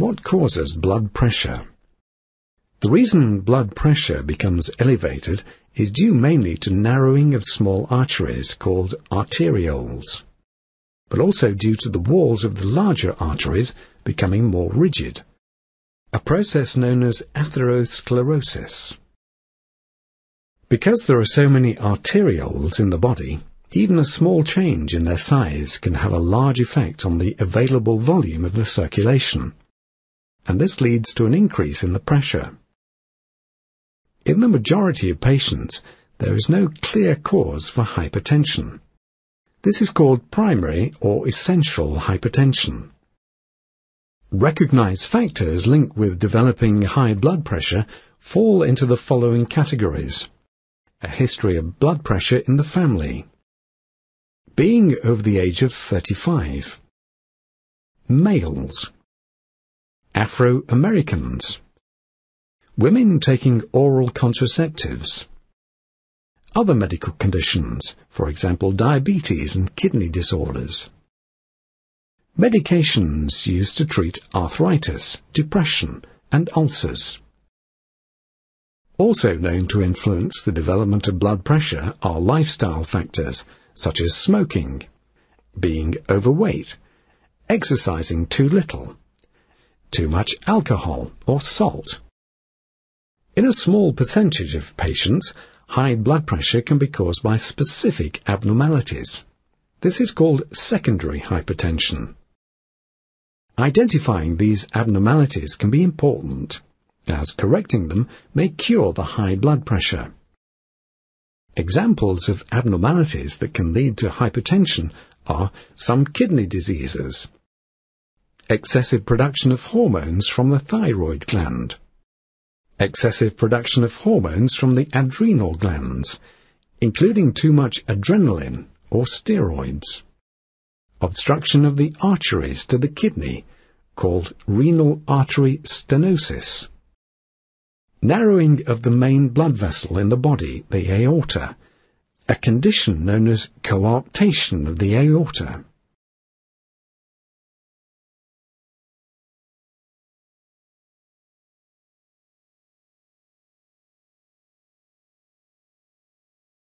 What causes blood pressure? The reason blood pressure becomes elevated is due mainly to narrowing of small arteries called arterioles, but also due to the walls of the larger arteries becoming more rigid, a process known as atherosclerosis. Because there are so many arterioles in the body, even a small change in their size can have a large effect on the available volume of the circulation, and this leads to an increase in the pressure. In the majority of patients, there is no clear cause for hypertension. This is called primary or essential hypertension. Recognized factors linked with developing high blood pressure fall into the following categories: a history of blood pressure in the family, being over the age of 35, males, Afro-Americans, women taking oral contraceptives, other medical conditions, for example diabetes and kidney disorders, medications used to treat arthritis, depression, and ulcers. Also known to influence the development of blood pressure are lifestyle factors such as smoking, being overweight, exercising too little, too much alcohol or salt. In a small percentage of patients, high blood pressure can be caused by specific abnormalities. This is called secondary hypertension. Identifying these abnormalities can be important, as correcting them may cure the high blood pressure. Examples of abnormalities that can lead to hypertension are some kidney diseases, excessive production of hormones from the thyroid gland, excessive production of hormones from the adrenal glands, including too much adrenaline or steroids, obstruction of the arteries to the kidney, called renal artery stenosis, narrowing of the main blood vessel in the body, the aorta, a condition known as coarctation of the aorta,